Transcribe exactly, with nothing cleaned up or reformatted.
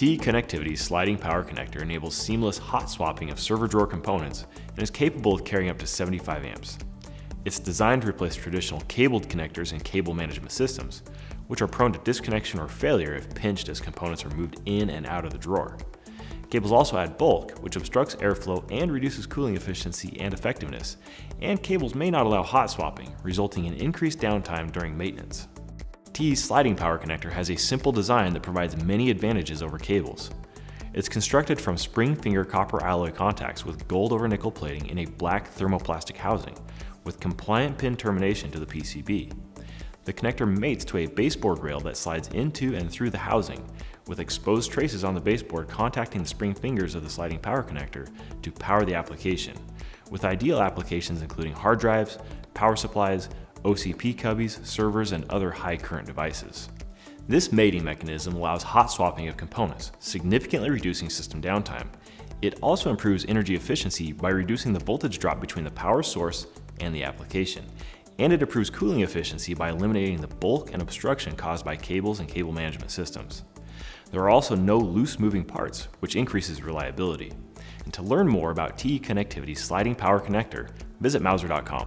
T E Connectivity's sliding power connector enables seamless hot swapping of server drawer components and is capable of carrying up to seventy-five amps. It's designed to replace traditional cabled connectors and cable management systems, which are prone to disconnection or failure if pinched as components are moved in and out of the drawer. Cables also add bulk, which obstructs airflow and reduces cooling efficiency and effectiveness, and cables may not allow hot swapping, resulting in increased downtime during maintenance. T E's sliding power connector has a simple design that provides many advantages over cables. It's constructed from spring finger copper alloy contacts with gold over nickel plating in a black thermoplastic housing, with compliant pin termination to the P C B. The connector mates to a baseboard rail that slides into and through the housing, with exposed traces on the baseboard contacting the spring fingers of the sliding power connector to power the application, with ideal applications including hard drives, power supplies, O C P cubbies, servers, and other high current devices. This mating mechanism allows hot swapping of components, significantly reducing system downtime. It also improves energy efficiency by reducing the voltage drop between the power source and the application, and it improves cooling efficiency by eliminating the bulk and obstruction caused by cables and cable management systems. There are also no loose moving parts, which increases reliability. And to learn more about T E Connectivity's sliding power connector, visit Mouser dot com.